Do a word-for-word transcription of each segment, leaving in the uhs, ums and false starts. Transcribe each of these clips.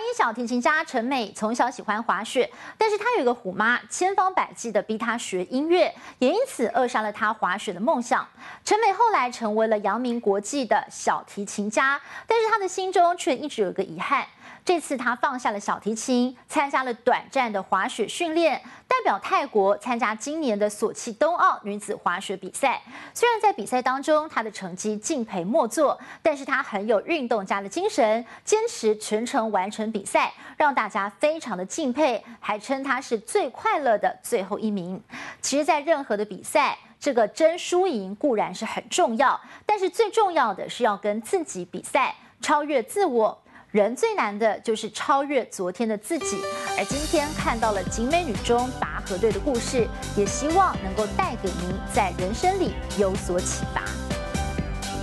男一小提琴家陈美从小喜欢滑雪，但是她有一个虎妈，千方百计地逼她学音乐，也因此扼杀了她滑雪的梦想。陈美后来成为了扬名国际的小提琴家，但是她的心中却一直有个遗憾。这次她放下了小提琴，参加了短暂的滑雪训练，代表泰国参加今年的索契冬奥女子滑雪比赛。虽然在比赛当中她的成绩敬陪末座，但是她很有运动家的精神，坚持全程完成 比赛，让大家非常的敬佩，还称他是最快乐的最后一名。其实，在任何的比赛，这个争输赢固然是很重要，但是最重要的是要跟自己比赛，超越自我。人最难的就是超越昨天的自己。而今天看到了景美女中拔河队的故事，也希望能够带给您在人生里有所启发。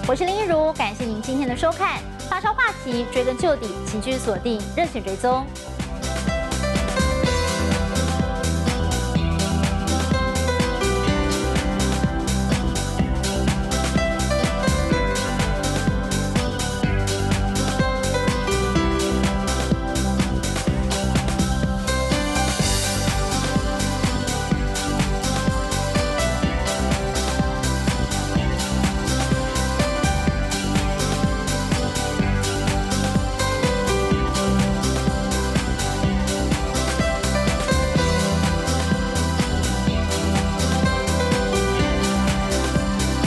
我是林一如，感谢您今天的收看。发烧话题，追根究底，请继续锁定热血追踪。